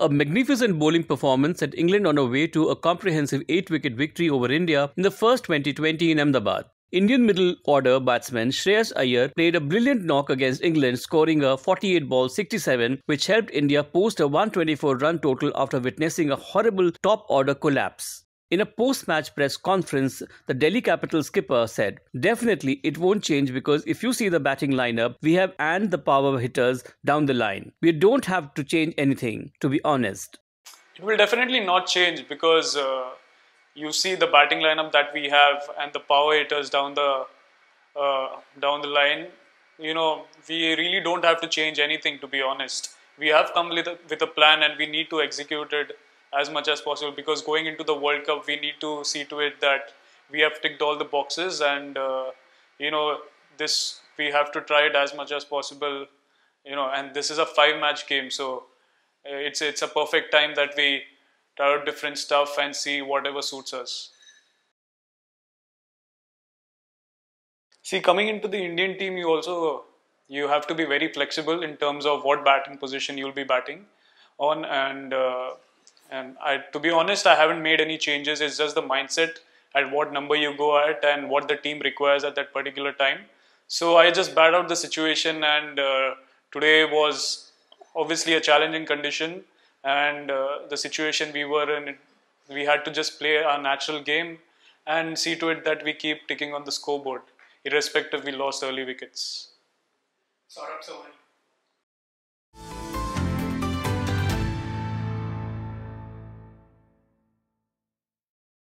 a magnificent bowling performance at England on her way to a comprehensive 8-wicket victory over India in the first T20 in Ahmedabad. Indian middle-order batsman Shreyas Iyer played a brilliant knock against England, scoring a 48-ball 67, which helped India post a 124-run total after witnessing a horrible top-order collapse. In a post-match press conference, the Delhi Capitals skipper said, "Definitely it won't change because if you see the batting lineup, we have and the power hitters down the line. We don't have to change anything, to be honest." It will definitely not change because you see the batting lineup that we have and the power hitters down the line. You know, we really don't have to change anything, to be honest. We have come with a plan and we need to execute it as much as possible, because going into the World Cup, we need to see to it that we have ticked all the boxes, and you know, this we have to try it as much as possible. You know, and this is a 5-match game, so it's a perfect time that we try out different stuff and see whatever suits us. See, coming into the Indian team, you have to be very flexible in terms of what batting position you'll be batting on, and to be honest, I haven't made any changes. It's just the mindset at what number you go at and what the team requires at that particular time. So I just batted out the situation, and today was obviously a challenging condition, and the situation we were in, we had to just play our natural game and see to it that we keep ticking on the scoreboard, irrespective we lost early wickets.